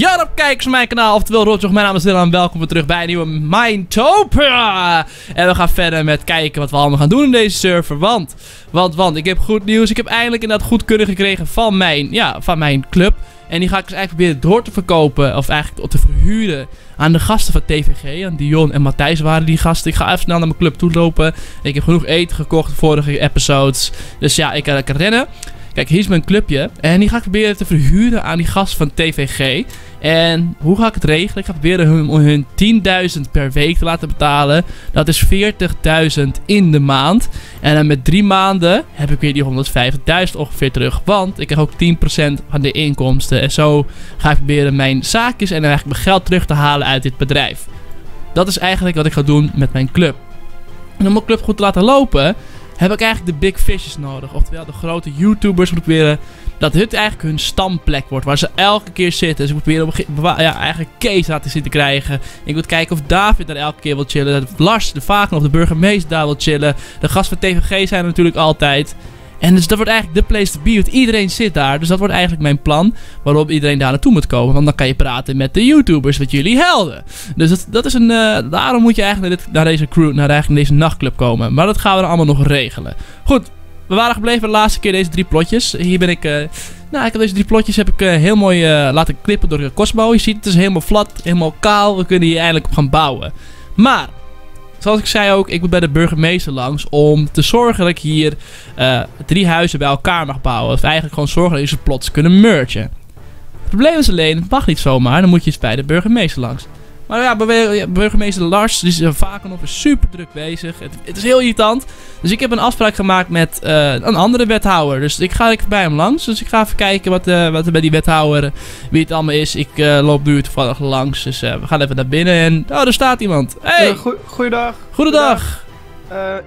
Ja, kijkers van mijn kanaal, oftewel Rotjoch, mijn naam is Dylan. Welkom weer terug bij een nieuwe Minetopia. En we gaan verder met kijken wat we allemaal gaan doen in deze server. Want ik heb goed nieuws. Ik heb eindelijk inderdaad goedkeuring gekregen van mijn club. En die ga ik dus eigenlijk proberen door te verkopen, of eigenlijk te verhuren aan de gasten van TVG. En Dion en Matthijs waren die gasten. Ik ga even snel naar mijn club toe lopen. Ik heb genoeg eten gekocht vorige episodes. Dus ja, ik kan lekker rennen. Kijk, hier is mijn clubje. En die ga ik proberen te verhuren aan die gasten van TVG. En hoe ga ik het regelen? Ik ga proberen hun 10.000 per week te laten betalen. Dat is 40.000 in de maand. En dan met 3 maanden heb ik weer die 150.000 ongeveer terug. Want ik krijg ook 10% van de inkomsten. En zo ga ik proberen mijn zaakjes en dan eigenlijk mijn geld terug te halen uit dit bedrijf. Dat is eigenlijk wat ik ga doen met mijn club. En om mijn club goed te laten lopen, heb ik eigenlijk de big fishes nodig. Oftewel de grote YouTubers moeten proberen dat dit eigenlijk hun stamplek wordt, waar ze elke keer zitten. Dus ik moet proberen eigenlijk Ceez laten zitten krijgen. Ik moet kijken of David daar elke keer wil chillen. Dat Lars, de Vaken of de burgemeester daar wil chillen. De gasten van TVG zijn er natuurlijk altijd. En dus dat wordt eigenlijk de place to be, want iedereen zit daar. Dus dat wordt eigenlijk mijn plan waarop iedereen daar naartoe moet komen. Want dan kan je praten met de YouTubers, met jullie helden. Dus dat is een... daarom moet je eigenlijk naar deze nachtclub komen. Maar dat gaan we dan allemaal nog regelen. Goed, we waren gebleven de laatste keer deze 3 plotjes. Hier ben ik... ik heb deze 3 plotjes heel mooi laten klippen door de Cosmo. Je ziet, het is helemaal flat, helemaal kaal. We kunnen hier eindelijk op gaan bouwen. Maar... zoals ik zei ook, ik moet bij de burgemeester langs om te zorgen dat ik hier 3 huizen bij elkaar mag bouwen. Of eigenlijk gewoon zorgen dat je ze plots kunnen mergen. Het probleem is alleen, het mag niet zomaar, dan moet je eens bij de burgemeester langs. Maar ja, burgemeester Lars, die is vaak nog super druk bezig. Het is heel irritant. Dus ik heb een afspraak gemaakt met een andere wethouder. Dus ik ga bij hem langs. Dus ik ga even kijken wat er bij die wethouder, wie het allemaal is. Ik loop nu toevallig langs. Dus we gaan even naar binnen en... oh, daar staat iemand. Hey! Goeiedag. Goedendag.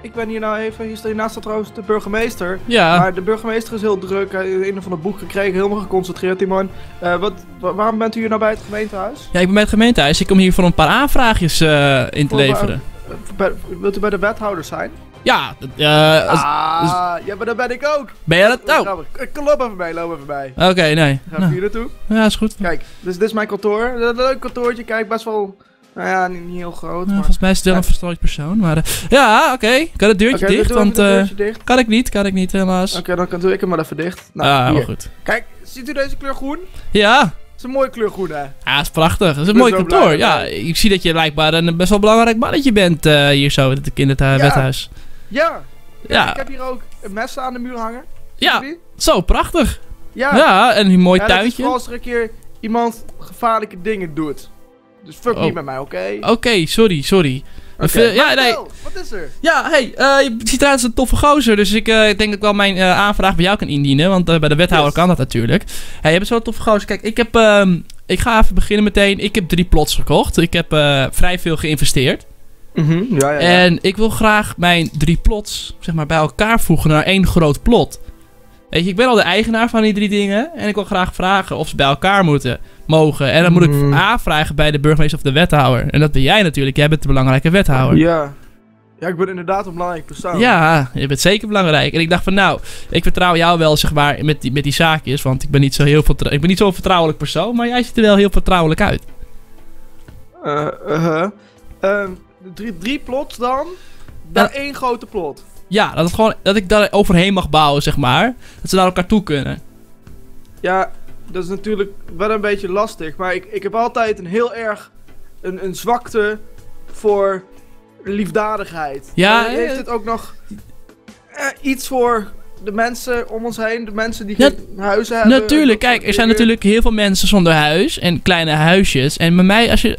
Ik ben hier nou even, hiernaast staat trouwens de burgemeester. Ja. Maar de burgemeester is heel druk, hij heeft een of ander boek gekregen, helemaal geconcentreerd die man. Waarom bent u hier nou bij het gemeentehuis? Ja, ik ben bij het gemeentehuis, ik kom hier voor een paar aanvraagjes in te leveren. Wilt u bij de wethouder zijn? Ja, ja, maar daar ben ik ook. Ben jij dat ook? Oh. Loop even bij. Oké, nee. Ga ik hier naartoe? Ja, is goed. Kijk, dus dit is mijn kantoor, een leuk kantoortje, kijk, best wel... nou ja, niet heel groot, maar... volgens mij is het wel een verstrooid persoon, maar... ja, oké. Kan het deurtje dicht? Want kan ik niet, helaas. Oké, dan doe ik hem maar even dicht. Nou, maar goed. Kijk, ziet u deze kleur groen? Ja. Dat is een mooie kleur groen, hè? Ja, dat is prachtig. Dat is een mooi kantoor. Ja, ik zie dat je blijkbaar een best wel belangrijk mannetje bent hier zo in het wethuis. Ja. Ik heb hier ook messen aan de muur hangen. Ja, zo, prachtig. Ja, en een mooi tuintje. Als er een keer iemand gevaarlijke dingen doet... dus fuck niet met mij, oké? Oké, sorry. Okay. Wat is er? Ja, je ziet eruit als een toffe gozer. Dus ik denk dat ik wel mijn aanvraag bij jou kan indienen. Want bij de wethouder kan dat natuurlijk. Hey, je bent zo'n toffe gozer. Kijk, ik ga even beginnen meteen. Ik heb 3 plots gekocht. Ik heb vrij veel geïnvesteerd. Ja. En ik wil graag mijn 3 plots, zeg maar, bij elkaar voegen naar één groot plot. Weet je, ik ben al de eigenaar van die 3 dingen. En ik wil graag vragen of ze bij elkaar mogen. En dan moet ik aanvragen bij de burgemeester of de wethouder. En dat ben jij natuurlijk. Jij bent de belangrijke wethouder. Ja, ik ben inderdaad een belangrijk persoon. Ja, je bent zeker belangrijk. En ik dacht van nou, ik vertrouw jou wel, zeg maar, met die zaakjes. Want ik ben niet zo'n vertrouwelijk persoon. Maar jij ziet er wel heel vertrouwelijk uit. 3 plots dan? Dan 1 grote plot. Ja, dat ik daar overheen mag bouwen, zeg maar. Dat ze naar elkaar toe kunnen. Ja, dat is natuurlijk wel een beetje lastig. Maar ik heb altijd een zwakte voor liefdadigheid. Ja, en heeft het ook nog iets voor de mensen om ons heen? De mensen die geen huizen hebben? Natuurlijk, kijk, er zijn natuurlijk heel veel mensen zonder huis. En kleine huisjes. En bij mij, als je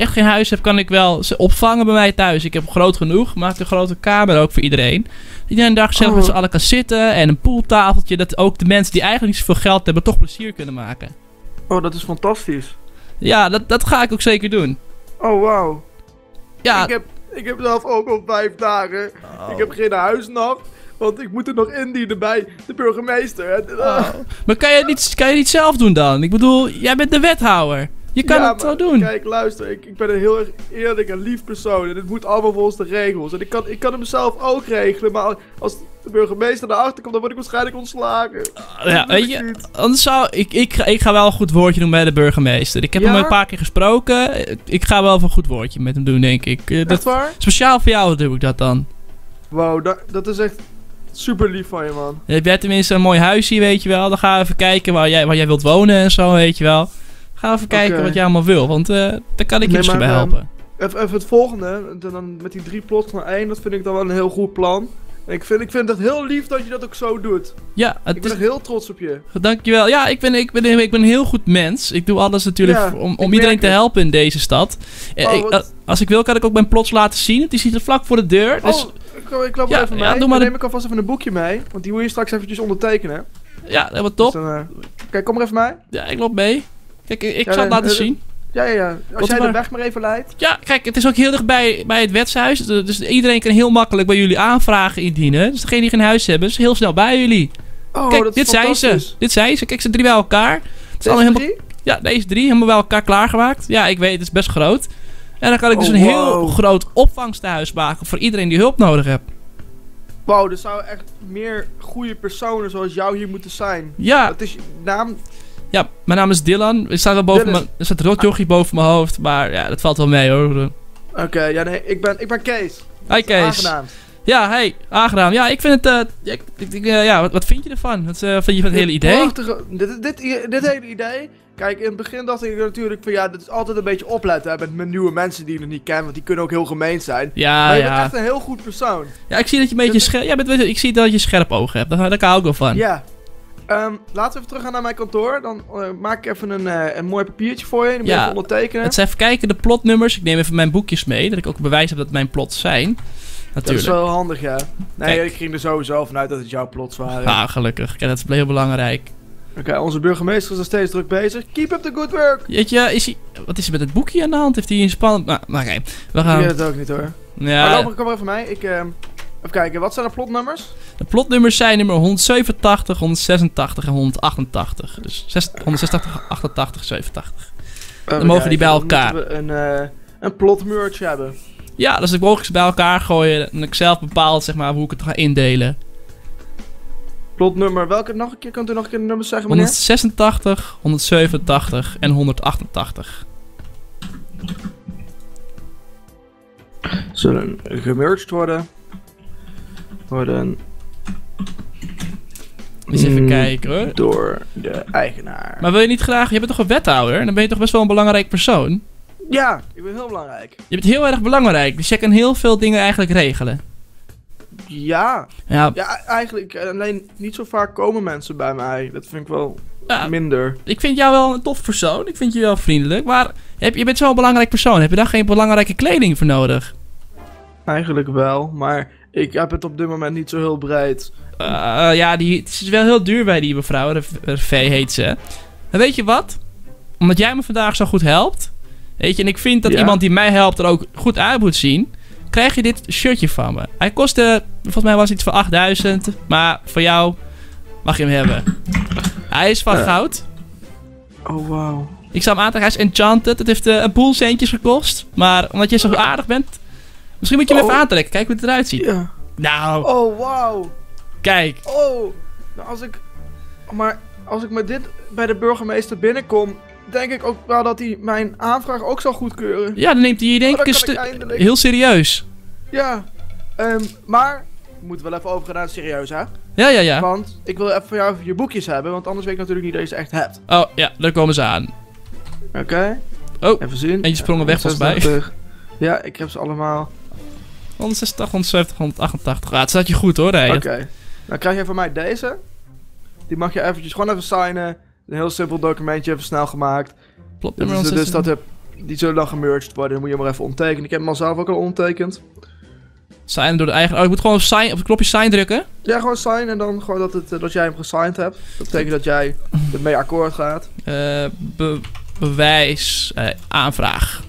echt geen huis hebt, kan ik wel ze opvangen bij mij thuis. Ik heb groot genoeg. Maak een grote kamer ook voor iedereen. Iedereen dag zelf met z'n allen kan zitten. En een pooltafeltje. Dat ook de mensen die eigenlijk niet zoveel geld hebben, toch plezier kunnen maken. Oh, dat is fantastisch. Ja, dat ga ik ook zeker doen. Oh, wauw. Ja. Ik heb zelf ook al 5 dagen. Ik heb geen huis nog. Want ik moet er nog indienen bij de burgemeester. Maar kan je het niet zelf doen dan? Ik bedoel, jij bent de wethouder. Je kan het wel doen. Kijk, luister, ik ben een heel erg eerlijk en lief persoon. En dit moet allemaal volgens de regels. En ik kan het mezelf ook regelen. Maar als de burgemeester naar achter komt, dan word ik waarschijnlijk ontslagen. Ja, weet je, anders zou ik ga wel een goed woordje doen bij de burgemeester. Ik heb hem een paar keer gesproken. Ik ga wel een goed woordje met hem doen, denk ik. Echt waar? Speciaal voor jou doe ik dat dan. Wow, dat is echt super lief van je, man. Ja, heb jij tenminste een mooi huis hier, weet je wel. Dan gaan we even kijken waar jij wilt wonen en zo, weet je wel. Ga even kijken wat jij allemaal wil, want daar kan ik je misschien bij helpen. Even het volgende, dan met die 3 plots naar 1, dat vind ik dan wel een heel goed plan. En ik vind het heel lief dat je dat ook zo doet. Ja, ik ben echt heel trots op je. Dankjewel. Ja, ik ben een heel goed mens. Ik doe alles natuurlijk om iedereen te helpen in deze stad. Als ik wil, kan ik ook mijn plots laten zien. Het is hier vlak voor de deur. Dus... ik loop even mee. Dan neem ik alvast even een boekje mee, want die wil je straks eventjes ondertekenen. Ja, helemaal top. Dus kijk, kom er even mee. Ja, ik loop mee. Kijk, ik zal het laten zien. Als jij de weg maar even leidt. Ja, kijk, het is ook heel dicht bij het wetshuis. Dus iedereen kan heel makkelijk bij jullie aanvragen indienen. Dus degene die geen huis hebben, is heel snel bij jullie. Oh, kijk, dat is fantastisch. Dit zijn ze. Kijk, ze 3 bij elkaar. Deze 3 helemaal bij elkaar klaargemaakt. Ja, ik weet, het is best groot. En dan kan ik dus een heel groot opvangstehuis maken voor iedereen die hulp nodig heeft. Wow, er zouden echt meer goede personen zoals jou hier moeten zijn. Ja. Wat is je naam? Ja, mijn naam is Dylan. Er staat Rotjoch boven mijn hoofd, maar ja, dat valt wel mee hoor. Ik ben Ceez. Hi Ceez. Ja, hey, aangenaam. Ja, ik vind het, wat vind je ervan? Wat vind je van het hele idee? Prachtige, dit hele idee. Kijk, in het begin dacht ik natuurlijk van dit is altijd een beetje opletten met nieuwe mensen die je nog niet kent, want die kunnen ook heel gemeen zijn. Ja, maar je bent echt een heel goed persoon. Ja, ik zie dat je een beetje ik zie dat je scherp ogen hebt. Daar hou ik wel van. Ja. Laten we even terug gaan naar mijn kantoor. Dan maak ik even een mooi papiertje voor je. Dan moet je even ondertekenen. Het zijn even kijken, de plotnummers. Ik neem even mijn boekjes mee, dat ik ook bewijs heb dat mijn plots zijn. Natuurlijk. Dat is wel handig, ja. Nee, ik ging er sowieso vanuit dat het jouw plots waren. Ah, gelukkig. Kijk, dat is heel belangrijk. Oké, onze burgemeester is nog steeds druk bezig. Keep up the good work! Jeetje, wat is er met het boekje aan de hand? Heeft hij een spannend... Nou, oké. We gaan... Ik weet het ook niet, hoor. Ja. Maar kom maar even mee. Even kijken, wat zijn de plotnummers? De plotnummers zijn nummer 187, 186 en 188. Dus 186, 88, 87. Dan mogen die bij elkaar. Dan moeten we een plotmerge hebben. Ja, dus ik mogen ze bij elkaar gooien en ik zelf bepaal zeg maar, hoe ik het ga indelen. Plotnummer, welke nog een keer? Kunt u nog een keer de nummers zeggen, meneer? 186, 187 en 188. Zullen gemerged worden? Eens even kijken hoor. Door de eigenaar. Maar wil je niet graag... Je bent toch een wethouder? Dan ben je toch best wel een belangrijk persoon? Ja, ik ben heel belangrijk. Je bent heel erg belangrijk. Dus jij kan heel veel dingen eigenlijk regelen. Ja, eigenlijk. Alleen niet zo vaak komen mensen bij mij. Dat vind ik wel minder. Ik vind jou wel een tof persoon. Ik vind je wel vriendelijk. Maar je bent zo'n belangrijk persoon. Heb je daar geen belangrijke kleding voor nodig? Eigenlijk wel, maar... Ik heb het op dit moment niet zo heel breed. Het is wel heel duur bij die mevrouw. De V heet ze. En weet je wat? Omdat jij me vandaag zo goed helpt. Weet je, en ik vind dat iemand die mij helpt er ook goed uit moet zien. Krijg je dit shirtje van me. Hij kostte, volgens mij was het iets van 8000. Maar voor jou mag je hem hebben. Hij is van goud. Oh, wauw. Ik zou hem aantrekken. Hij is enchanted. Het heeft een boel centjes gekost. Maar omdat je zo aardig bent... Misschien moet je hem even aantrekken. Kijk hoe het eruit ziet. Ja. Nou. Oh, wauw. Kijk. Oh. Nou, als ik met dit bij de burgemeester binnenkom... denk ik ook wel dat hij mijn aanvraag ook zal goedkeuren. Ja, dan neemt hij je denk ik heel serieus. Ja. Maar... We moeten wel even overgaan serieus, hè? Ja. Want ik wil even van jou je boekjes hebben... want anders weet ik natuurlijk niet dat je ze echt hebt. Oh, ja. Daar komen ze aan. Oké. Oh. Even zien. En je sprong er weg volgens mij. Ja, ik heb ze allemaal... 160, 170, 188. Het staat je goed hoor, Rijn. Oké. Dan krijg je van mij deze. Die mag je eventjes gewoon even signen. Een heel simpel documentje, even snel gemaakt. Dus die zullen dan gemerged worden. Dan moet je maar even onttekenen. Ik heb hem al zelf ook al onttekend. Signen door de eigen... Oh, ik moet gewoon sign, op het knopje sign drukken? Ja, gewoon sign en dan gewoon dat jij hem gesigned hebt. Dat betekent dat jij ermee akkoord gaat. Bewijs... aanvraag.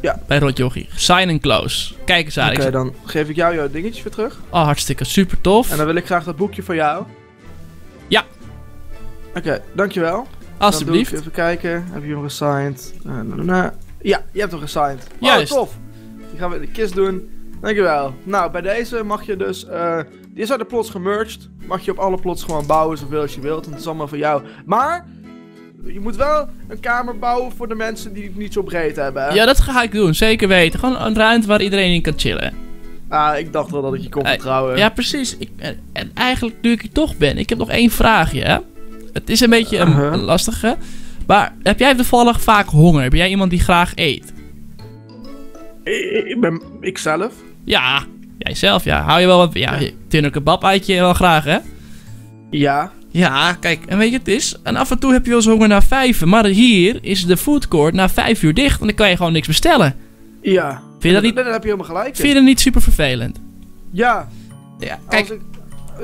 Ja. Bij Rotjochie. Sign and close. Kijk eens aan. Oké, dan geef ik jou jouw dingetjes weer terug. Oh, hartstikke super tof. En dan wil ik graag dat boekje van jou. Ja. Oké, dankjewel. Alsjeblieft. Even kijken. Heb je hem gesigned? Ja, je hebt hem gesigned. Wow, juist. Tof. Die gaan we de kist doen. Dankjewel. Nou, bij deze mag je dus... die is uit de plots gemerged. Mag je op alle plots gewoon bouwen zoveel als je wilt. Want het is allemaal van jou. Maar... je moet wel een kamer bouwen voor de mensen die het niet zo breed hebben. Hè? Ja, dat ga ik doen. Zeker weten. Gewoon een ruimte waar iedereen in kan chillen. Ah, ik dacht wel dat ik je kon vertrouwen. Ja, precies. En eigenlijk, nu ik hier toch ben, ik heb nog één vraagje. Hè? Het is een beetje een lastige. Maar heb jij toevallig vaak honger? Ben jij iemand die graag eet? Ik ben ikzelf. Ja, jijzelf, ja. Hou je wel wat... ja, tuna kebab eet je wel graag, hè? Ja. Ja, kijk, en weet je het is? En af en toe heb je wel eens honger na 5, maar hier is de foodcourt na 5 uur dicht en dan kan je gewoon niks bestellen. Ja, vind je dat niet... daar heb je helemaal gelijk in. Vind je dat niet super vervelend? Ja. Ja, kijk.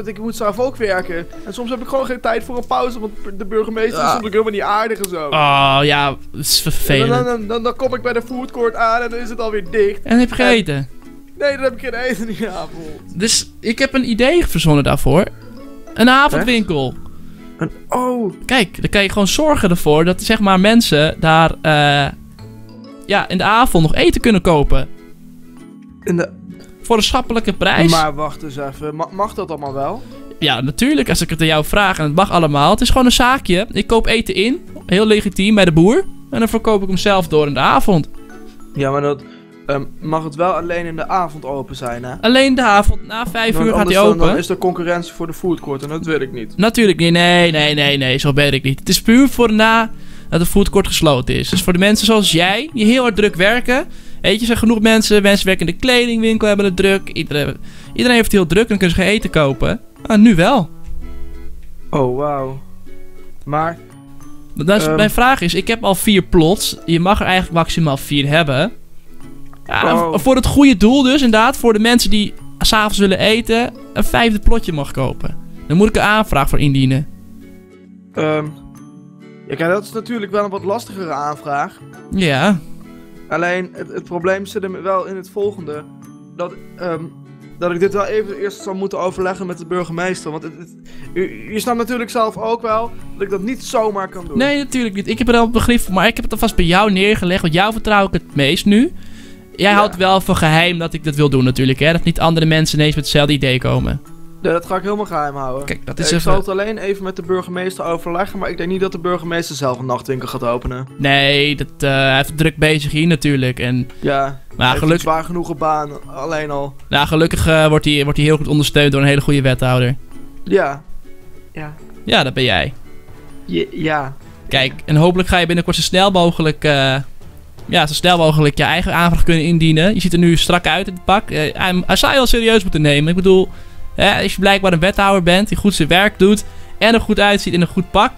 Ik moet zelf ook werken. En soms heb ik gewoon geen tijd voor een pauze, want de burgemeester is soms ook helemaal niet aardig en zo. Oh ja, dat is vervelend. Dan kom ik bij de foodcourt aan en dan is het alweer dicht. En heb je gegeten? Nee, dan heb ik geen eten in die avond. Dus ik heb een idee verzonnen daarvoor. Een avondwinkel. Echt? Oh. Kijk, dan kan je gewoon zorgen ervoor dat zeg maar mensen daar ja, in de avond nog eten kunnen kopen. Voor een schappelijke prijs. Maar wacht eens even, mag dat allemaal wel? Ja, natuurlijk, als ik het aan jou vraag en het mag allemaal. Het is gewoon een zaakje. Ik koop eten in, heel legitiem, bij de boer. En dan verkoop ik hem zelf door in de avond. Ja, maar dat... mag het wel alleen in de avond open zijn, hè? Alleen de avond, na 5 uur gaat hij open. Dan is er concurrentie voor de foodcourt en dat wil ik niet. Natuurlijk niet, nee, zo ben ik niet. Het is puur voor na dat de foodcourt gesloten is. Dus voor de mensen zoals jij, die heel hard druk werken. Weet je, zijn genoeg mensen, mensen werken in de kledingwinkel, hebben het druk. Iedereen heeft het heel druk en dan kunnen ze geen eten kopen. Maar nu wel. Oh, wauw. Maar... mijn vraag is, ik heb al 4 plots. Je mag er eigenlijk maximaal 4 hebben. Ja, voor het goede doel dus, inderdaad, voor de mensen die s'avonds willen eten, een 5e plotje mag kopen. Dan moet ik een aanvraag voor indienen. Ja, kijk, dat is natuurlijk wel een wat lastigere aanvraag. Ja. Alleen, het probleem zit er wel in het volgende. Dat ik dit wel even eerst zou moeten overleggen met de burgemeester. Want je snapt natuurlijk zelf ook wel dat ik dat niet zomaar kan doen. Nee, natuurlijk niet. Ik heb er wel begrip voor, maar ik heb het alvast bij jou neergelegd. Want jou vertrouw ik het meest nu. Jij houdt wel van geheim dat ik dat wil doen natuurlijk, hè? Dat niet andere mensen ineens met hetzelfde idee komen. Nee, dat ga ik helemaal geheim houden. Kijk, dat is ik zal het alleen even met de burgemeester overleggen, maar ik denk niet dat de burgemeester zelf een nachtwinkel gaat openen. Nee, hij heeft druk bezig hier natuurlijk. En... ja, maar gelukkig een zwaar genoeg een baan, alleen al. Nou, gelukkig wordt hij heel goed ondersteund door een hele goede wethouder. Ja. Ja. Ja, dat ben jij. Ja. Kijk, en hopelijk ga je binnenkort zo snel mogelijk... ja, zo snel mogelijk je eigen aanvraag kunnen indienen. Je ziet er nu strak uit in het pak. Hij zou je wel serieus moeten nemen. Ik bedoel, als je blijkbaar een wethouder bent die goed zijn werk doet en er goed uitziet in een goed pak,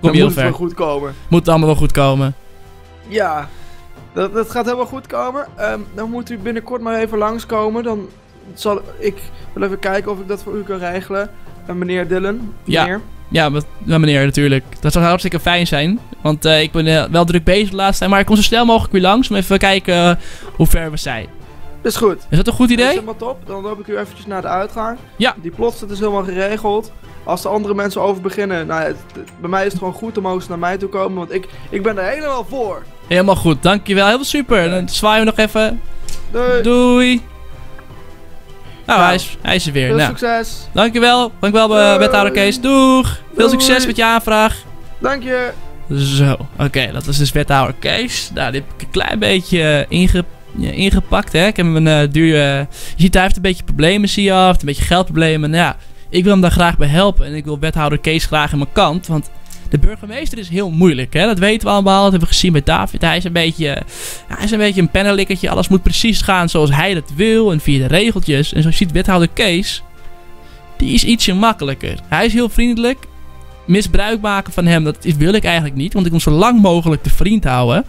kom je heel ver. Moet het wel goed komen. Moet het allemaal wel goed komen. Ja, dat gaat helemaal goed komen. Dan moet u binnenkort maar even langskomen. Dan zal ik wel even kijken of ik dat voor u kan regelen. Meneer Dylan. Meneer. Ja, meneer, natuurlijk. Dat zou hartstikke fijn zijn. Want ik ben wel druk bezig de laatste tijd. Maar ik kom zo snel mogelijk weer langs om even kijken hoe ver we zijn. Dat is goed. Is dat een goed idee? Dat is helemaal top. Dan loop ik u eventjes naar de uitgang. Ja. Die plots, dat is helemaal geregeld. Als de andere mensen over beginnen, nou, bij mij is het gewoon goed om eens naar mij toe komen. Want ik ben er helemaal voor. Helemaal goed, dankjewel. Heel super. Dan zwaaien we nog even. Doei. Doei. Nou, hij is er weer. Veel succes. Dankjewel. Dankjewel, wethouder Kees. Doeg. Veel succes met je aanvraag. Dank je. Zo. Oké, dat was dus wethouder Kees. Nou, dit heb ik een klein beetje ingepakt, hè. Ik heb hem een duur... Je ziet, hij heeft een beetje problemen, zie je af. Hij heeft een beetje geldproblemen. Nou ja, ik wil hem daar graag bij helpen. En ik wil wethouder Kees graag aan mijn kant. Want de burgemeester is heel moeilijk, hè. Dat weten we allemaal. Dat hebben we gezien bij David. Hij is een beetje, een pennenlikkertje. Alles moet precies gaan zoals hij dat wil. En via de regeltjes. En zoals je ziet, wethouder Kees... die is ietsje makkelijker. Hij is heel vriendelijk. Misbruik maken van hem, dat wil ik eigenlijk niet. Want ik wil hem zo lang mogelijk te vriend houden.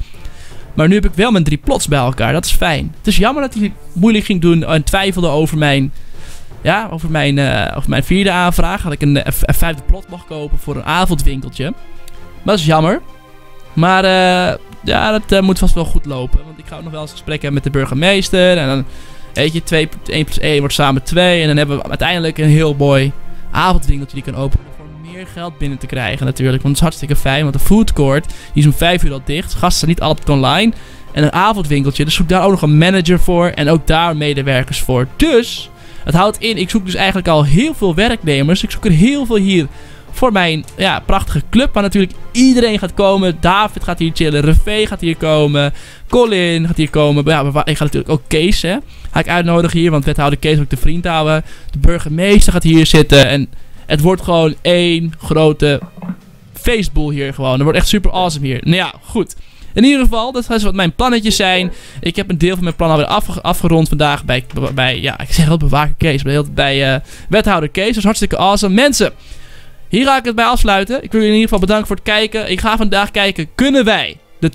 Maar nu heb ik wel mijn 3 plots bij elkaar. Dat is fijn. Het is jammer dat hij moeilijk ging doen en twijfelde over mijn... ja, over mijn 4e aanvraag. Had ik een 5e plot mag kopen voor een avondwinkeltje. Maar dat is jammer. Maar ja, dat moet vast wel goed lopen. Want ik ga ook nog wel eens gesprek hebben met de burgemeester. En dan, weet je, 1 plus 1 wordt samen 2. En dan hebben we uiteindelijk een heel mooi avondwinkeltje die kan openen voor meer meer geld binnen te krijgen natuurlijk. Want het is hartstikke fijn, want de foodcourt die is om 5 uur al dicht. Gasten zijn niet altijd online. En een avondwinkeltje, dus zoek daar ook nog een manager voor en ook daar medewerkers voor. Dus, het houdt in, ik zoek dus eigenlijk al heel veel werknemers. Ik zoek er heel veel hier voor mijn prachtige club, waar natuurlijk iedereen gaat komen. David gaat hier chillen, Revé gaat hier komen, Colin gaat hier komen. Ja, maar ik ga natuurlijk ook Kees, hè. Ga ik uitnodigen hier, want wethouder Kees wil ik de vriend houden. De burgemeester gaat hier zitten en het wordt gewoon één grote feestboel hier gewoon. Het wordt echt super awesome hier. Nou ja, goed. In ieder geval, dat is wat mijn plannetjes zijn. Ik heb een deel van mijn plan alweer afgerond vandaag ik zeg wel bewaker Kees, bij wethouder Kees. Dat is hartstikke awesome. Mensen, hier ga ik het bij afsluiten. Ik wil jullie in ieder geval bedanken voor het kijken. Ik ga vandaag kijken, kunnen wij de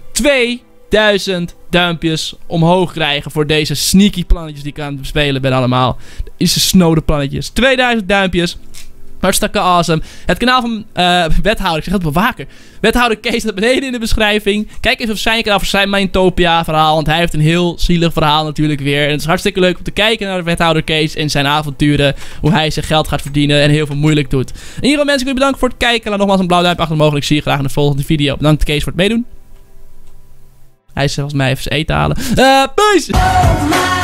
2000 duimpjes omhoog krijgen voor deze sneaky plannetjes die ik aan het bespelen ben allemaal. Deze snode plannetjes. 2000 duimpjes. Hartstikke awesome. Het kanaal van wethouder, ik zeg het bewaker. Wethouder Kees staat beneden in de beschrijving. Kijk even op zijn kanaal voor zijn Minetopia verhaal. Want hij heeft een heel zielig verhaal natuurlijk weer. En het is hartstikke leuk om te kijken naar wethouder Kees en zijn avonturen. Hoe hij zijn geld gaat verdienen en heel veel moeilijk doet. In ieder geval mensen, ik wil je bedanken voor het kijken. Laat nogmaals een blauw duimpje achter mogelijk. Ik zie je graag in de volgende video. Bedankt Kees voor het meedoen. Hij is volgens mij even zijn eten halen. Peace!